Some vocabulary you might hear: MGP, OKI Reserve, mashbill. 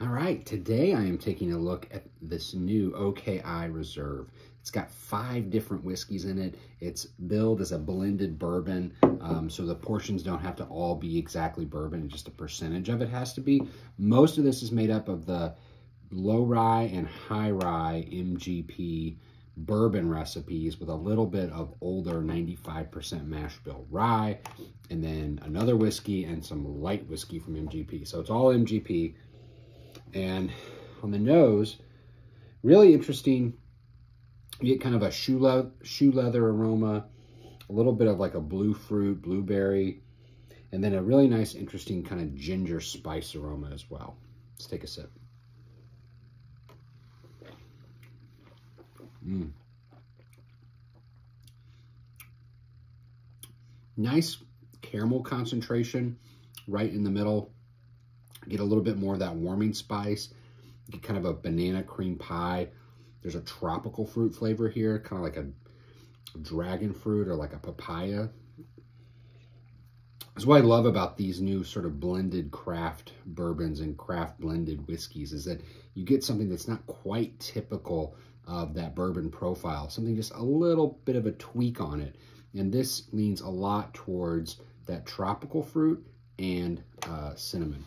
All right, today I am taking a look at this new OKI Reserve. It's got 5 different whiskeys in it. It's billed as a blended bourbon, so the portions don't have to all be exactly bourbon, just a percentage of it has to be. Most of this is made up of the low rye and high rye MGP bourbon recipes with a little bit of older 95% mash bill rye, and then another whiskey and some light whiskey from MGP. So it's all MGP. And on the nose, really interesting. You get kind of a shoe leather aroma, a little bit of like a blue fruit, blueberry, and then a really nice, interesting kind of ginger spice aroma as well. Let's take a sip. Nice caramel concentration right in the middle. Get a little bit more of that warming spice. Get kind of a banana cream pie. There's a tropical fruit flavor here, kind of like a dragon fruit or like a papaya. That's what I love about these new sort of blended craft bourbons and craft blended whiskeys, is that you get something that's not quite typical of that bourbon profile, something just a little bit of a tweak on it. And this leans a lot towards that tropical fruit and cinnamon.